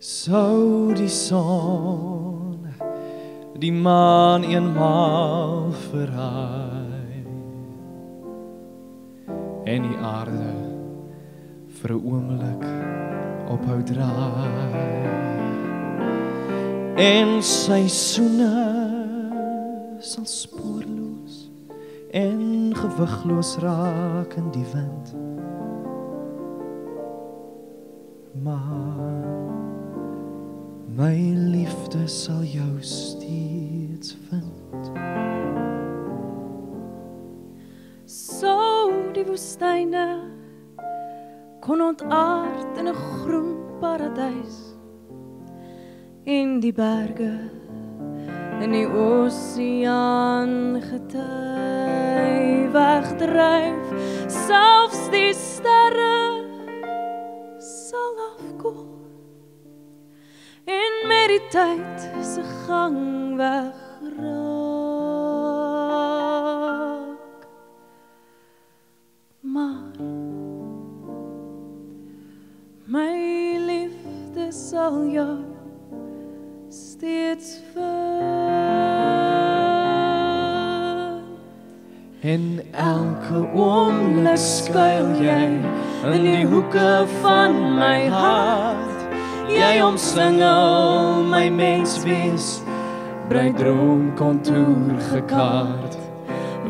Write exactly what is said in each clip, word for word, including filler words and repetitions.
Zou die son die maan eenmaal verraai en die aarde vir 'n oomblik ophou draai en seisoene sal spoorloos en gewigloos raak in die wind maar my liefde sal jou steeds vind. Sou die woestyne kon ontaard in 'n groen paradys en die berge in die oseaan gety wegdryf, selfs die sterre sal afkoel en met die tyd se gang wegraak. Maar my liefde sal jou steeds vind. En elke oomblik skuil jy in die hoeke van my hart. Jy omsingel my menswees, brei droomkontoer gekaart,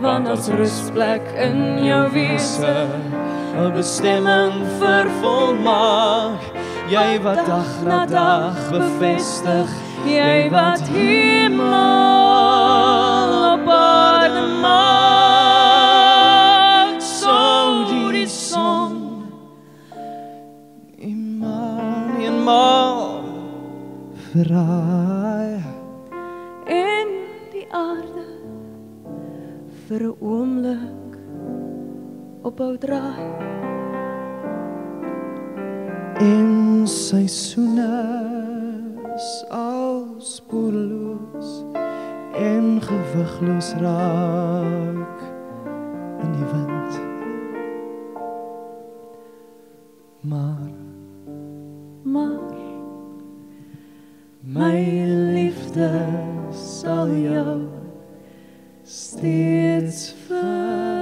want as rustplek in jou wese, 'n bestemming vervolmaak. Jy wat dag na dag bevestig, jy wat hemel op aarde maak, sou die son verraai en die aarde vir 'n oomblik ophou draai en seisoene sal spoorloos en gewigloos raak in die wind maar maar my liefde sal jou steeds vind.